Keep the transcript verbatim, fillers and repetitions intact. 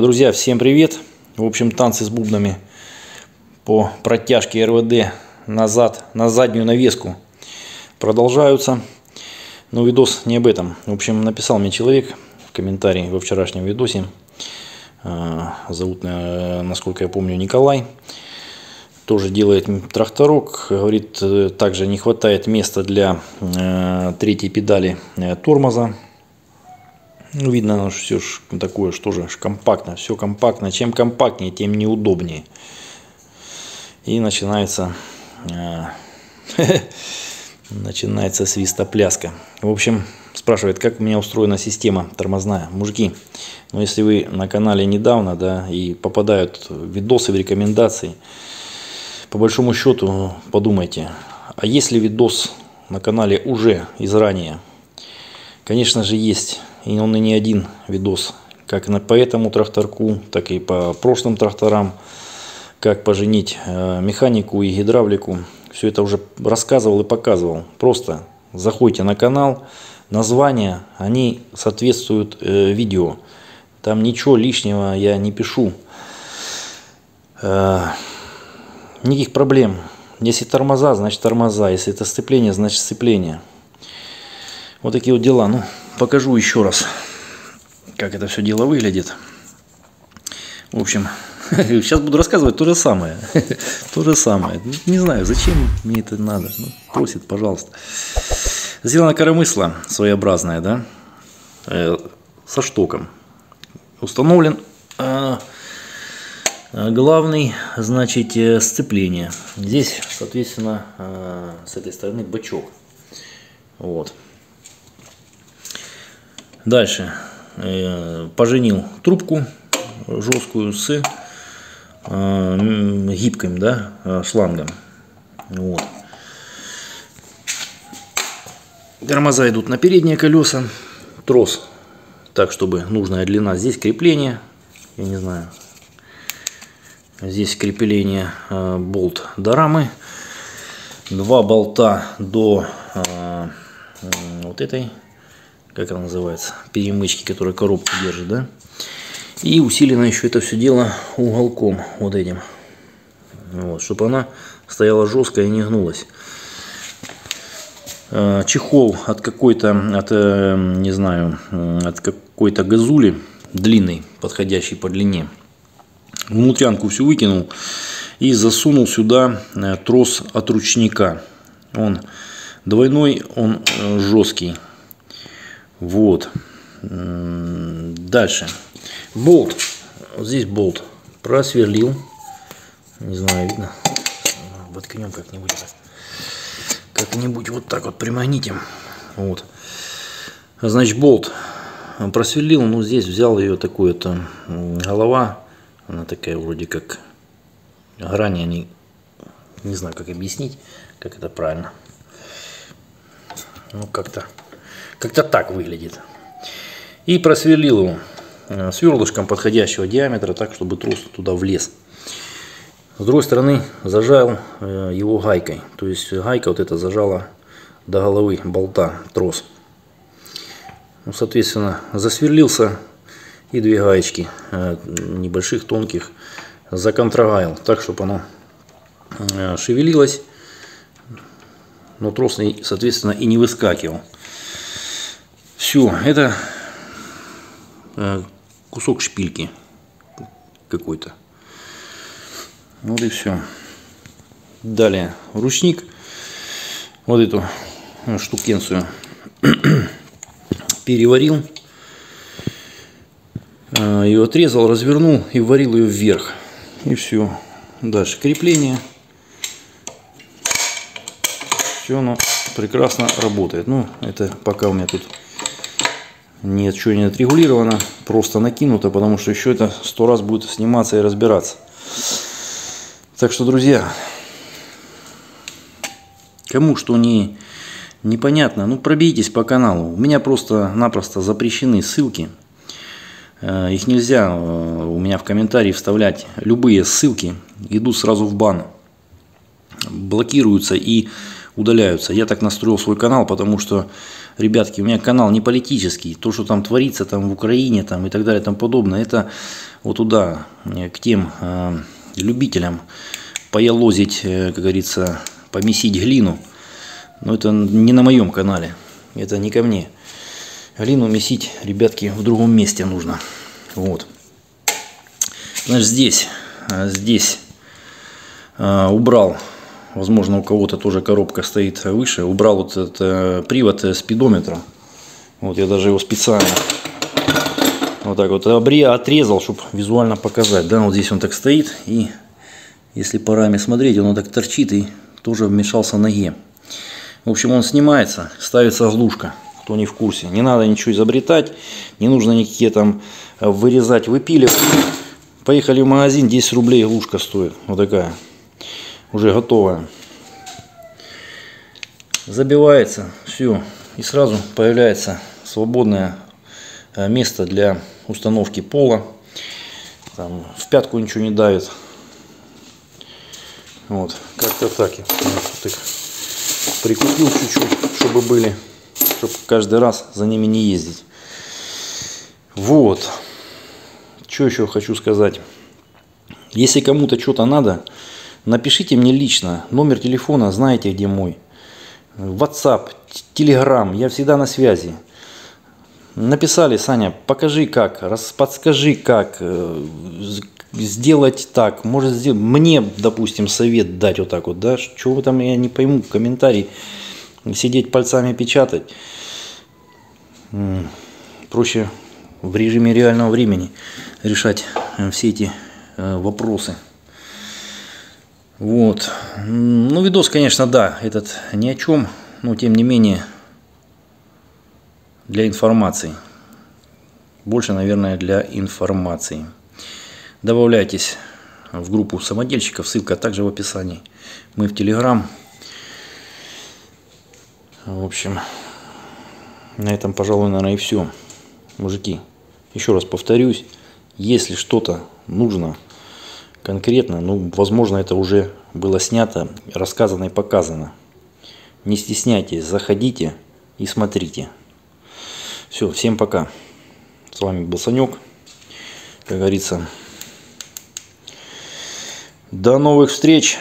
Друзья, всем привет! В общем, танцы с бубнами по протяжке РВД назад, на заднюю навеску продолжаются. Но видос не об этом. В общем, написал мне человек в комментарии во вчерашнем видосе. Зовут, насколько я помню, Николай. Тоже делает тракторок. Говорит, также не хватает места для третьей педали тормоза. Ну, видно, оно все ж такое, что же, компактно, все компактно. Чем компактнее, тем неудобнее. И начинается, начинается свистопляска. В общем, спрашивает, как у меня устроена система тормозная. Мужики, ну если вы на канале недавно, да, и попадают видосы в рекомендации, по большому счету подумайте, а если видос на канале уже из ранее, конечно же есть. И он и не один видос, как по этому тракторку, так и по прошлым тракторам, как поженить механику и гидравлику. Все это уже рассказывал и показывал. Просто заходите на канал, названия, они соответствуют видео. Там ничего лишнего я не пишу. Никаких проблем. Если тормоза, значит тормоза. Если это сцепление, значит сцепление. Вот такие вот дела. Ну, покажу еще раз, как это все дело выглядит. В общем, сейчас буду рассказывать то же самое. То же самое. Не знаю, зачем мне это надо. Ну, просит, пожалуйста. Сделано коромысло своеобразное, да, э, со штоком. Установлен э, главный, значит, э, сцепление. Здесь, соответственно, э, с этой стороны бачок. Вот. Дальше э, поженил трубку жесткую с э, гибким, да, шлангом. Вот. Тормоза идут на передние колеса. Трос так, чтобы нужная длина. Здесь крепление. Я не знаю. Здесь крепление э, болт до рамы. Два болта до э, вот этой, как она называется, перемычки, которая коробку держит, да. И усилено еще это все дело уголком вот этим, вот, чтобы она стояла жестко и не гнулась. Чехол от какой-то, от, не знаю, от какой-то газули длинный, подходящий по длине. Внутрянку всю выкинул и засунул сюда трос от ручника. Он двойной, он жесткий. Вот. Дальше. Болт. Здесь болт просверлил. Не знаю, видно. Воткнем как-нибудь. Как-нибудь вот так вот примагнитим. Вот. Значит, болт просверлил. Ну, здесь взял ее такую-то голова. Она такая вроде как грани. Они... Не знаю, как объяснить, как это правильно. Ну, как-то... Как-то так выглядит. И просверлил его сверлышком подходящего диаметра, так, чтобы трос туда влез. С другой стороны зажал его гайкой. То есть гайка вот эта зажала до головы болта трос. Ну, соответственно, засверлился и две гаечки небольших, тонких законтрагаил, так, чтобы оно шевелилось. Но трос, соответственно, и не выскакивал. Все, это кусок шпильки какой-то. Вот и все. Далее ручник. Вот эту штукенцию переварил. Ее отрезал, развернул и варил ее вверх. И все. Дальше крепление. Все оно прекрасно работает. Ну, это пока у меня тут... Нет, что не отрегулировано, просто накинуто, потому что еще это сто раз будет сниматься и разбираться. Так что, друзья, кому что не непонятно, ну пробейтесь по каналу. У меня просто-напросто запрещены ссылки. Их нельзя у меня в комментарии вставлять. Любые ссылки идут сразу в бан. Блокируются и удаляются. Я так настроил свой канал, потому что, ребятки, у меня канал не политический. То, что там творится там в Украине там, и так далее, там подобное, это вот туда, к тем э, любителям поялозить, э, как говорится, помесить глину. Но это не на моем канале, это не ко мне. Глину месить, ребятки, в другом месте нужно. Вот. Значит, здесь, здесь э, убрал, возможно, у кого-то тоже коробка стоит выше, убрал вот этот э, привод спидометра. Вот я даже его специально вот так вот отрезал, чтобы визуально показать. Да, вот здесь он так стоит, и если по раме смотреть, он вот так торчит и тоже вмешался ноге. В общем, он снимается, ставится оглушка. Кто не в курсе, не надо ничего изобретать, не нужно никакие там вырезать, выпиливать. Поехали в магазин, десять рублей оглушка стоит, вот такая, уже готовая. Забивается, все, и сразу появляется свободное место для установки пола. Там в пятку ничего не давит. Вот, как-то так я прикупил чуть-чуть, чтобы были, чтобы каждый раз за ними не ездить. Вот. Что еще хочу сказать. Если кому-то что-то надо, напишите мне лично. Номер телефона знаете, где мой. WhatsApp, Telegram. Я всегда на связи. Написали: Саня, покажи как, раз, подскажи как, сделать так. Может, сделать. Мне, допустим, совет дать вот так вот. Да? Чего вы там, я не пойму, комментарий. Сидеть пальцами печатать. Проще в режиме реального времени решать все эти вопросы. Вот. Ну, видос, конечно, да, этот ни о чем. Но, тем не менее, для информации. Больше, наверное, для информации. Добавляйтесь в группу самодельщиков. Ссылка также в описании. Мы в Telegram. В общем, на этом, пожалуй, наверное, и все. Мужики, еще раз повторюсь, если что-то нужно конкретно, ну, возможно, это уже было снято, рассказано и показано. Не стесняйтесь, заходите и смотрите. Все, всем пока. С вами был Санек. Как говорится, до новых встреч.